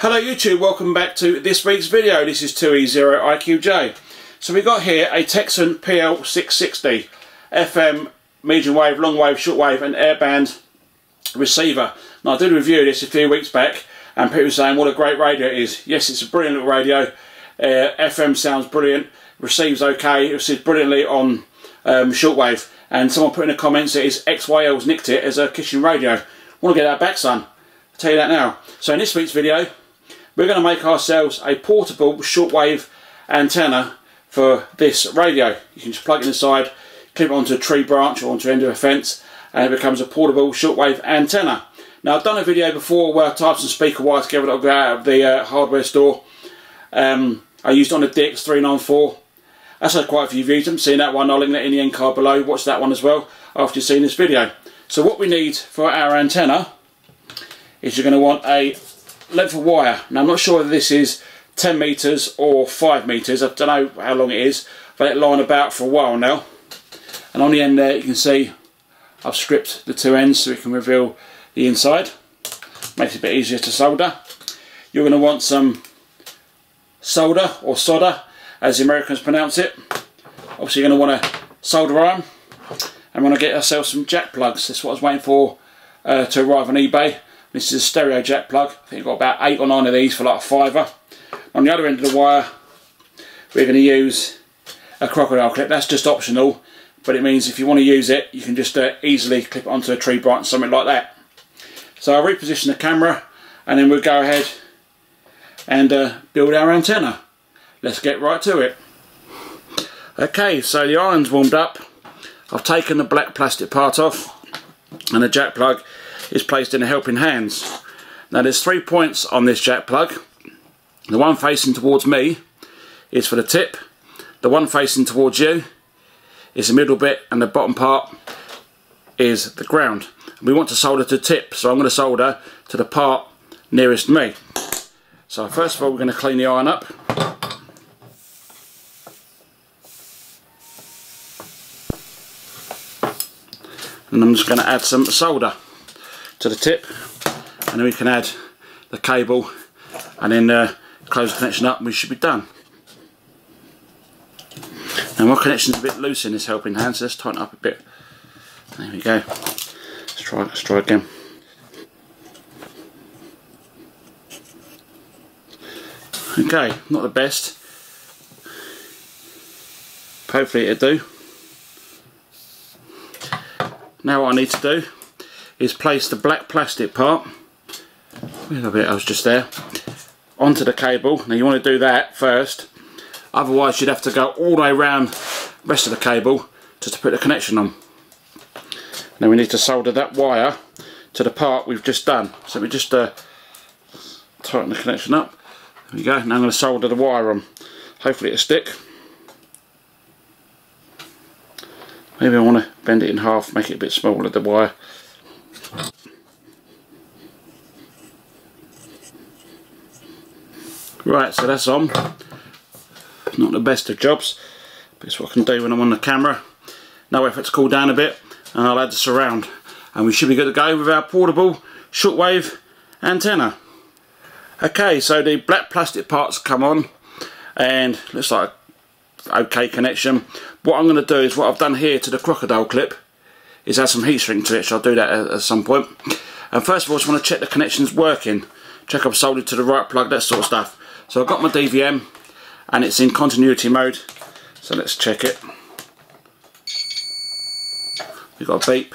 Hello YouTube, welcome back to this week's video. This is 2E0IQJ. So we got here a Tecsun PL660 FM medium wave, long wave, short wave and airband receiver. Now I did review this a few weeks back and people were saying what a great radio it is. Yes, it's a brilliant little radio. FM sounds brilliant, receives okay, it receives brilliantly on shortwave, and someone put in the comments that his XYL's nicked it as a kitchen radio. Want to get that back, son? I'll tell you that now. So in this week's video we're going to make ourselves a portable shortwave antenna for this radio. You can just plug it inside, clip it onto a tree branch or onto the end of a fence, and it becomes a portable shortwave antenna. Now I've done a video before where I typed some speaker wire together that I've got out of the hardware store. I used it on a DX394. That's had quite a few views. I haven't seen that one. I'll link that in the end card below. Watch that one as well after you've seen this video. So what we need for our antenna is you're going to want a length of wire. Now I'm not sure whether this is 10 metres or 5 metres, I don't know how long it is, but it's lying about for a while now. And on the end there you can see I've stripped the two ends so we can reveal the inside. Makes it a bit easier to solder. You're going to want some solder, or solder as the Americans pronounce it. Obviously you're going to want a solder iron, and we're going to get ourselves some jack plugs. That's what I was waiting for to arrive on eBay. This is a stereo jack plug. I think I've got about 8 or 9 of these for like a fiver. On the other end of the wire we're going to use a crocodile clip. That's just optional, but it means if you want to use it you can just easily clip it onto a tree branch, something like that. So I'll reposition the camera and then we'll go ahead and build our antenna. Let's get right to it. Okay, so the iron's warmed up. I've taken the black plastic part off and the jack plug is placed in the helping hands. Now there's 3 points on this jack plug. The one facing towards me is for the tip, the one facing towards you is the middle bit, and the bottom part is the ground. We want to solder to tip, so I'm going to solder to the part nearest me. So first of all we're going to clean the iron up. And I'm just going to add some solder to the tip, and then we can add the cable and then close the connection up and we should be done. Now my connection's a bit loose in this helping hand, so let's tighten it up a bit. There we go. Let's try again. Okay, not the best. Hopefully it'll do. Now what I need to do is place the black plastic part, a little bit I was just there, onto the cable. Now you want to do that first, otherwise you'd have to go all the way around the rest of the cable just to put the connection on. Now we need to solder that wire to the part we've just done. So we just tighten the connection up. There we go. Now I'm going to solder the wire on. Hopefully it'll stick. Maybe I want to bend it in half, make it a bit smaller, the wire. Right, so that's on. Not the best of jobs, but it's what I can do when I'm on the camera. Now if it's cooled down a bit, and I'll add the surround, and we should be good to go with our portable shortwave antenna. Okay, so the black plastic parts come on, and looks like an okay connection. What I'm going to do is what I've done here to the crocodile clip is add some heat shrink to it, so I'll do that at some point. And first of all I just want to check the connection's working, check I've soldered to the right plug, that sort of stuff. So I've got my DVM and it's in continuity mode, so let's check it. We've got a beep,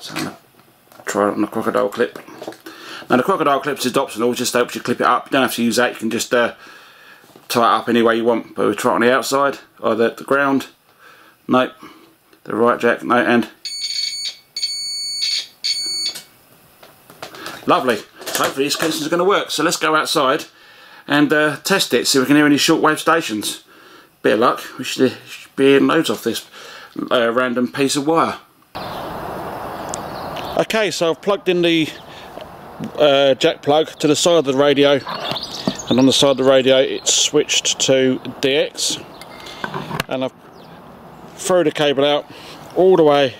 so I'm going to try it on the crocodile clip. Now the crocodile clip is optional, just helps you clip it up, you don't have to use that, you can just tie it up any way you want. But we'll try it on the outside, or the ground, nope, the right jack, no, and lovely. Hopefully this connection is going to work, so let's go outside and test it, see if we can hear any shortwave stations. Bit of luck, we should be in loads off this random piece of wire. Okay, so I've plugged in the jack plug to the side of the radio, and on the side of the radio it's switched to DX, and I've threw the cable out all the way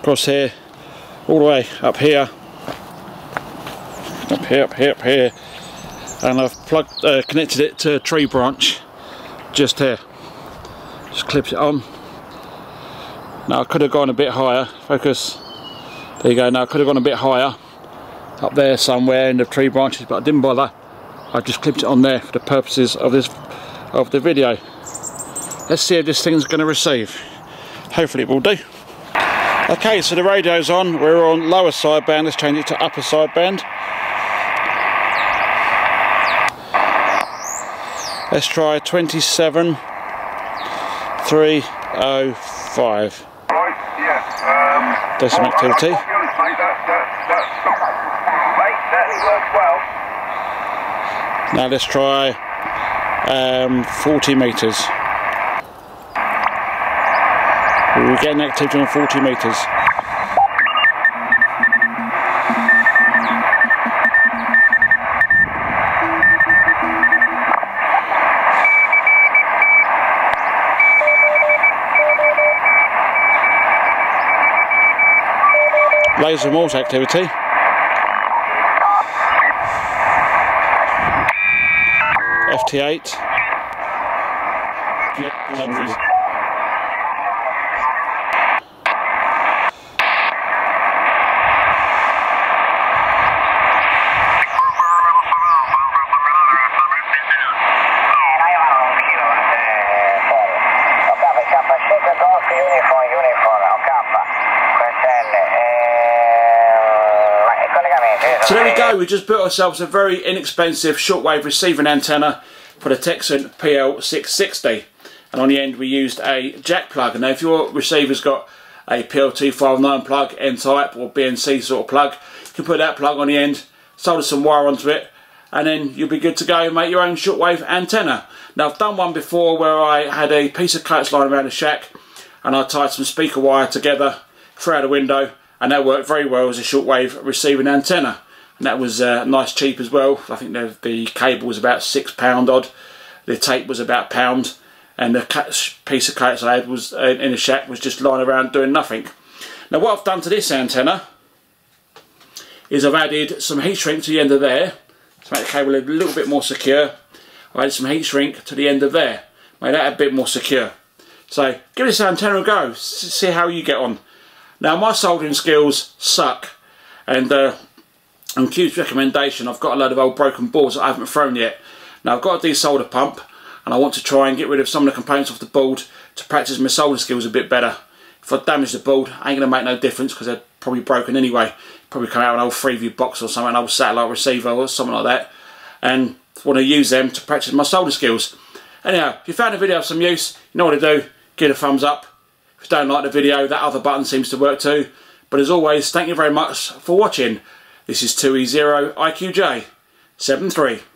across here, all the way up here, and I've plugged, connected it to a tree branch just here. Just clips it on. Now I could have gone a bit higher, focus, there you go. Now I could have gone a bit higher up there somewhere in the tree branches, but I didn't bother. I just clipped it on there for the purposes of the video. Let's see if this thing's going to receive. Hopefully it will do. Okay, so the radio's on. We're on lower sideband. Let's change it to upper sideband. Let's try 27305. Right, yeah. Decimal activity. Mate, that works well. Now let's try 40 meters. We'll get an activity on 40 meters. Laser Morse activity. FT8. So there we go, we just built ourselves a very inexpensive shortwave receiving antenna for the Tecsun PL660, and on the end we used a jack plug. Now if your receiver's got a PL259 plug, N-type or BNC sort of plug, you can put that plug on the end, solder some wire onto it, and then you'll be good to go and make your own shortwave antenna. Now I've done one before where I had a piece of coax line around the shack and I tied some speaker wire together through the window, and that worked very well as a shortwave receiving antenna. And that was nice, cheap as well. I think the cable was about £6 odd, the tape was about £1, and the piece of coax I had was in a shack was just lying around doing nothing. Now what I've done to this antenna is I've added some heat shrink to the end of there to make the cable a little bit more secure. I added some heat shrink to the end of there, made that a bit more secure. So give this antenna a go, see how you get on. Now my soldering skills suck, and on Q's recommendation, I've got a load of old broken boards that I haven't thrown yet. Now I've got a desolder pump, and I want to try and get rid of some of the components off the board to practice my soldering skills a bit better. If I damage the board, I ain't going to make no difference because they're probably broken anyway. Probably come out an old Freeview box or something, an old satellite receiver or something like that, and I want to use them to practice my soldering skills. Anyhow, if you found the video of some use, you know what to do, give it a thumbs up. If you don't like the video, that other button seems to work too. But as always, thank you very much for watching. This is 2E0IQJ 73.